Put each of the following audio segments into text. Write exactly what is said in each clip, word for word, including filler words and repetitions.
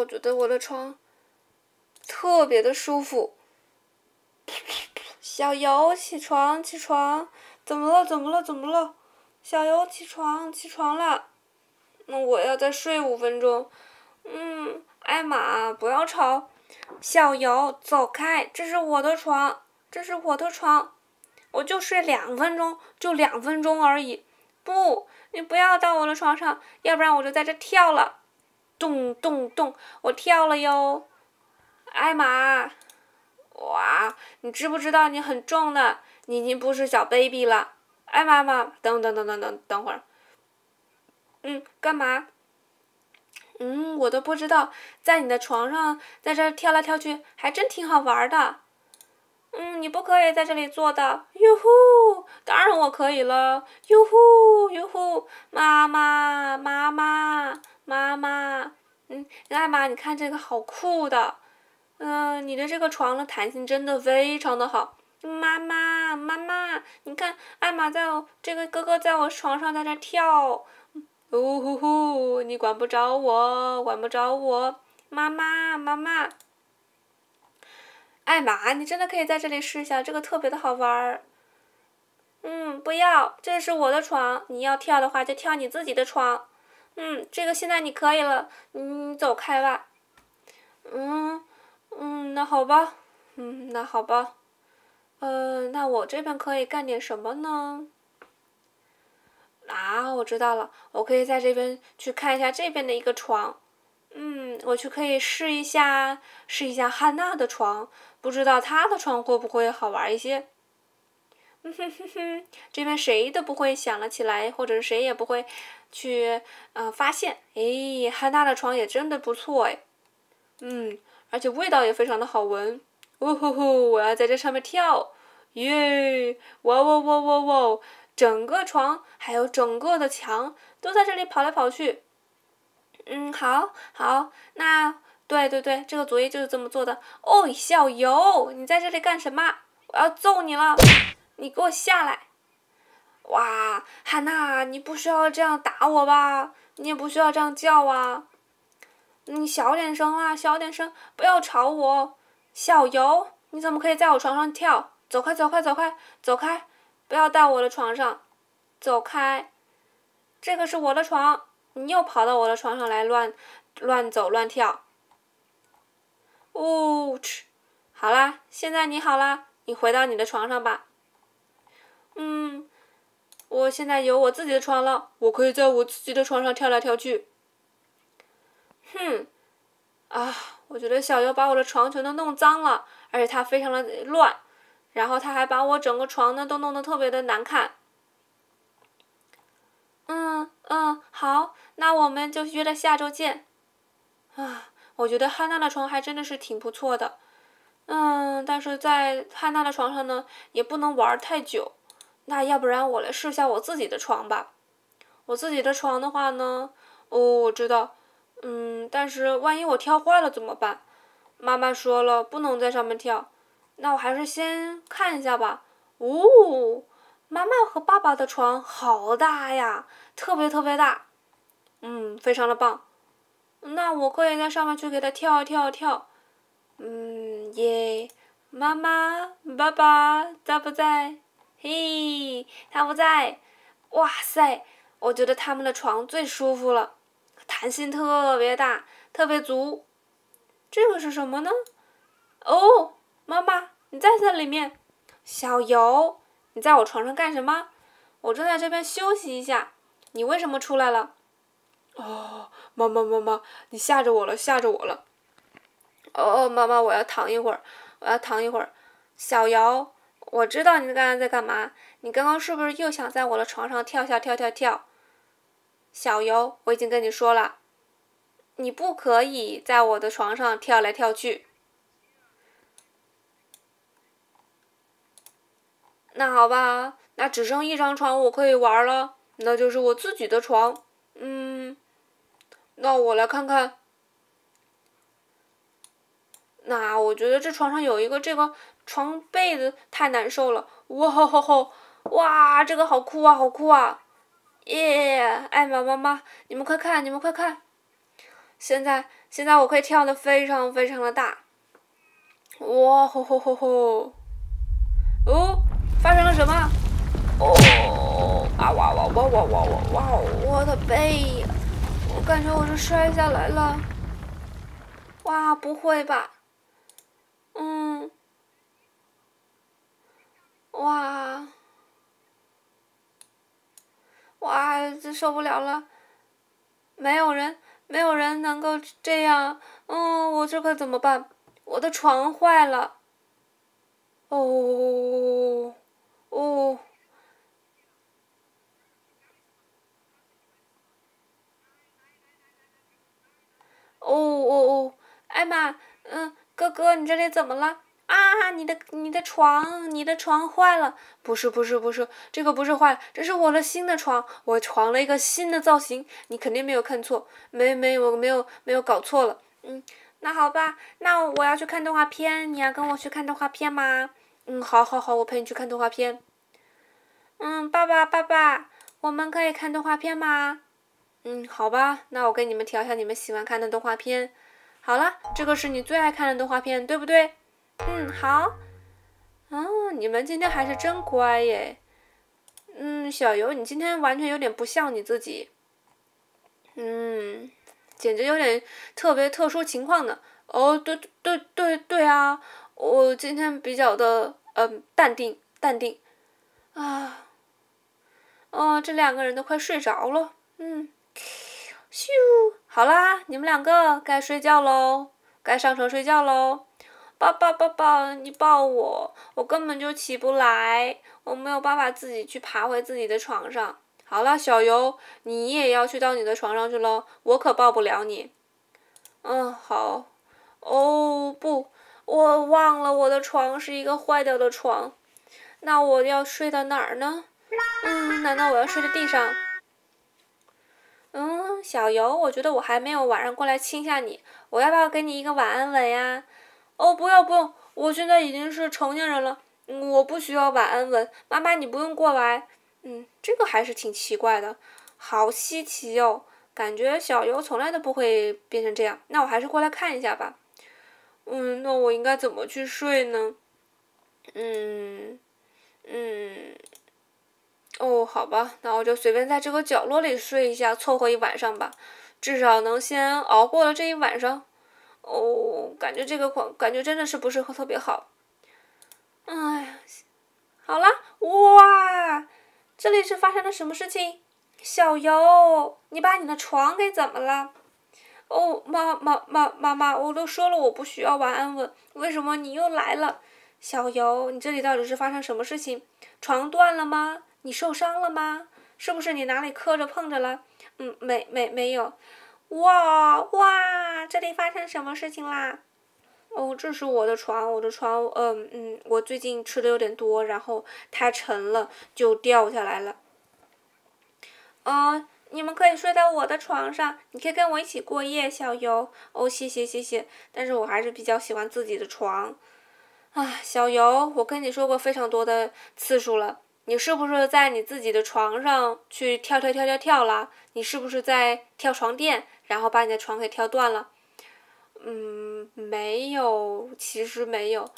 我觉得我的床特别的舒服。小游，起床，起床！怎么了？怎么了？怎么了？小游，起床，起床啦！那我要再睡五分钟。嗯，艾玛，不要吵！小游，走开！这是我的床，这是我的床，我就睡两分钟，就两分钟而已。不，你不要到我的床上，要不然我就在这跳了。咚咚咚，我跳了哟！艾玛。 哇，你知不知道你很重呢？你已经不是小 baby 了。哎，妈妈，等等等等等等会儿。嗯，干嘛？嗯，我都不知道，在你的床上在这跳来跳去，还真挺好玩的。嗯，你不可以在这里坐的。哟呼，当然我可以了。哟呼，哟呼，妈妈，妈妈，妈妈。嗯，艾玛，你看这个好酷的。 嗯、呃，你的这个床的弹性真的非常的好，妈妈妈妈，你看艾玛在我这个哥哥在我床上在这跳，呜呼呼，你管不着我，管不着我，妈妈妈妈，艾玛，你真的可以在这里试一下，这个特别的好玩儿。嗯，不要，这是我的床，你要跳的话就跳你自己的床。嗯，这个现在你可以了，你走开吧。嗯。 嗯，那好吧，嗯，那好吧，呃，那我这边可以干点什么呢？啊，我知道了，我可以在这边去看一下这边的一个床，嗯，我去可以试一下试一下汉娜的床，不知道她的床会不会好玩一些。嗯哼哼哼，这边谁都不会想了起来，或者谁也不会去呃发现，诶，汉娜的床也真的不错诶，嗯。 而且味道也非常的好闻，呜呼呼！我要在这上面跳，耶！哇哇哇哇哇！整个床还有整个的墙都在这里跑来跑去。嗯，好，好，那对对对，这个作业就是这么做的。哦，小游，你在这里干什么？我要揍你了！你给我下来！哇，汉娜，你不需要这样打我吧？你也不需要这样叫啊！ 你小点声啊，小点声，不要吵我！小游，你怎么可以在我床上跳？走开，走开，走开，走开！不要到我的床上，走开！这个是我的床，你又跑到我的床上来乱乱走乱跳。呜、哦、嗤！好啦，现在你好啦，你回到你的床上吧。嗯，我现在有我自己的床了，我可以在我自己的床上跳来跳去。 哼，啊，我觉得小游把我的床全都弄脏了，而且它非常的乱，然后它还把我整个床呢都弄得特别的难看。嗯嗯，好，那我们就约了下周见。啊，我觉得汉娜的床还真的是挺不错的，嗯，但是在汉娜的床上呢也不能玩太久，那要不然我来试一下我自己的床吧。我自己的床的话呢，哦，我知道。 嗯，但是万一我跳坏了怎么办？妈妈说了，不能在上面跳。那我还是先看一下吧。哦，妈妈和爸爸的床好大呀，特别特别大。嗯，非常的棒。那我可以在上面去给他跳跳跳。嗯耶，妈妈、爸爸在不在？嘿，他不在。哇塞，我觉得他们的床最舒服了。 弹性特别大，特别足。这个是什么呢？哦，妈妈，你在这里面。小游，你在我床上干什么？我正在这边休息一下。你为什么出来了？哦，妈妈，妈妈，你吓着我了，吓着我了。哦，妈妈，我要躺一会儿，我要躺一会儿。小游，我知道你刚刚在干嘛。你刚刚是不是又想在我的床上跳跳跳跳跳？ 小游，我已经跟你说了，你不可以在我的床上跳来跳去。那好吧，那只剩一张床我可以玩了，那就是我自己的床。嗯，那我来看看。那我觉得这床上有一个这个床被子太难受了。哇吼吼吼！哇，这个好酷啊，好酷啊！ 耶！ Yeah, 艾玛妈妈，你们快看，你们快看！现在现在我可以跳得非常非常的大，哇吼吼吼吼！哦，发生了什么？哦啊哇哇哇哇哇哇哇！我的背，我感觉我是摔下来了。哇，不会吧？嗯，哇哇，这受不了了！没有人。 没有人能够这样，嗯，我这可怎么办？我的床坏了，哦，哦，哦哦哦，艾玛，嗯，哥哥，你这里怎么了？啊，你的你的床，你的床坏了？不是不是不是，这个不是坏了，这是我的新的床，我床了一个新的造型，你肯定没有看错，没没有没有没有搞错了。嗯，那好吧，那我要去看动画片，你要跟我去看动画片吗？嗯，好好好，我陪你去看动画片。嗯，爸爸爸爸，我们可以看动画片吗？嗯，好吧，那我给你们调一下你们喜欢看的动画片。好了，这个是你最爱看的动画片，对不对？ 嗯，好。哦，你们今天还是真乖耶。嗯，小游，你今天完全有点不像你自己。嗯，简直有点特别特殊情况呢。哦，对对对对啊，我今天比较的嗯、呃、淡定淡定。啊，哦，这两个人都快睡着了。嗯，咻，好啦，你们两个该睡觉喽，该上床睡觉喽。 爸爸，爸爸，你抱我，我根本就起不来，我没有办法自己去爬回自己的床上。好了，小游，你也要去到你的床上去喽，我可抱不了你。嗯，好。哦不，我忘了我的床是一个坏掉的床，那我要睡到哪儿呢？嗯，难道我要睡在地上？嗯，小游，我觉得我还没有晚上过来亲下你，我要不要给你一个晚安吻呀？ 哦，不要不用，我现在已经是成年人了，嗯、我不需要晚安吻。妈妈，你不用过来。嗯，这个还是挺奇怪的，好稀奇哟、哦，感觉小游从来都不会变成这样。那我还是过来看一下吧。嗯，那我应该怎么去睡呢？嗯嗯，哦，好吧，那我就随便在这个角落里睡一下，凑合一晚上吧，至少能先熬过了这一晚上。 哦，感觉这个款感觉真的是不是特别好。哎，好了，哇，这里是发生了什么事情？小游，你把你的床给怎么了？哦，妈妈妈妈妈，我都说了我不需要晚安吻，为什么你又来了？小游，你这里到底是发生什么事情？床断了吗？你受伤了吗？是不是你哪里磕着碰着了？嗯，没没没有。 哇哇！这里发生什么事情啦？哦，这是我的床，我的床，嗯嗯，我最近吃的有点多，然后太沉了，就掉下来了。哦，你们可以睡到我的床上，你可以跟我一起过夜，小游。哦，谢谢谢谢，但是我还是比较喜欢自己的床。啊，小游，我跟你说过非常多的次数了，你是不是在你自己的床上去跳跳跳跳跳啦？你是不是在跳床垫？ 然后把你的床给跳断了，嗯，没有，其实没有，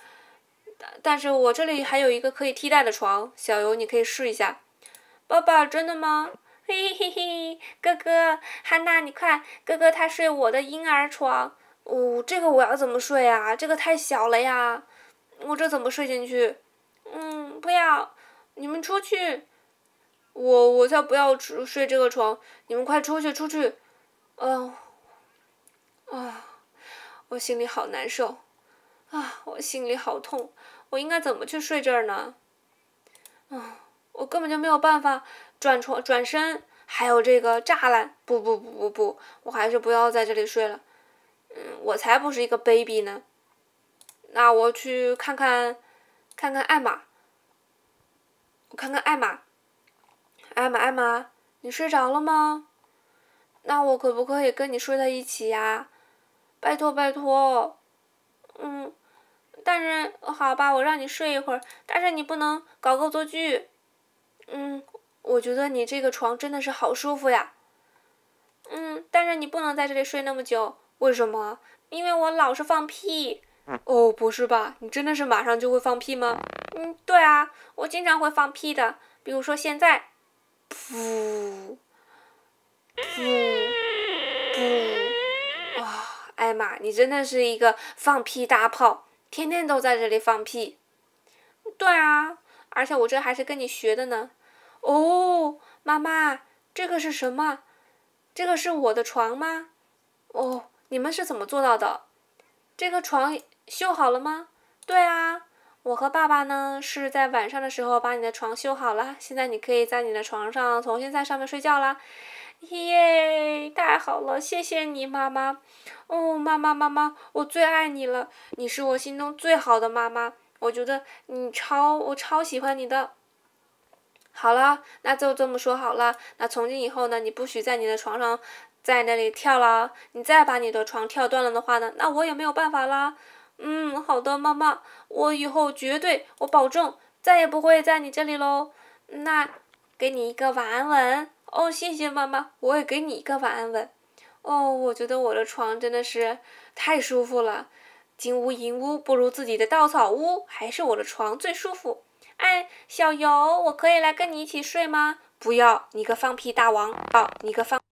但是我这里还有一个可以替代的床，小游你可以试一下。爸爸，真的吗？嘿嘿嘿，哥哥，汉娜，你看，哥哥他睡我的婴儿床，哦，这个我要怎么睡啊？这个太小了呀，我这怎么睡进去？嗯，不要，你们出去，我我才不要睡这个床，你们快出去，出去。 哦，啊，我心里好难受，啊，我心里好痛，我应该怎么去睡这儿呢？啊，我根本就没有办法转床、转身，还有这个栅栏，不不不不不，我还是不要在这里睡了。嗯，我才不是一个 baby 呢。那我去看看，看看艾玛，我看看艾玛，艾玛艾玛，你睡着了吗？ 那我可不可以跟你睡在一起呀？拜托拜托，嗯，但是好吧，我让你睡一会儿，但是你不能搞恶作剧。嗯，我觉得你这个床真的是好舒服呀。嗯，但是你不能在这里睡那么久。为什么？因为我老是放屁。哦，不是吧？你真的是马上就会放屁吗？嗯，对啊，我经常会放屁的。比如说现在，噗，噗，噗。啊，艾玛，你真的是一个放屁大炮，天天都在这里放屁。对啊，而且我这还是跟你学的呢。哦，妈妈，这个是什么？这个是我的床吗？哦，你们是怎么做到的？这个床修好了吗？对啊，我和爸爸呢是在晚上的时候把你的床修好了，现在你可以在你的床上重新在上面睡觉啦。耶，太好了，谢谢你，妈妈。哦，妈妈，妈妈，我最爱你了，你是我心中最好的妈妈，我觉得你超，我超喜欢你的。好了，那就这么说好了。那从今以后呢，你不许在你的床上在那里跳了。你再把你的床跳断了的话呢，那我也没有办法啦。嗯，好的，妈妈，我以后绝对，我保证再也不会在你这里喽。那给你一个晚安吻。哦，谢谢妈妈，我也给你一个晚安吻。哦，我觉得我的床真的是太舒服了。金屋银屋不如自己的稻草屋，还是我的床最舒服。哎，小游，我可以来跟你一起睡吗？不要，你个放屁大王！哦，你个放。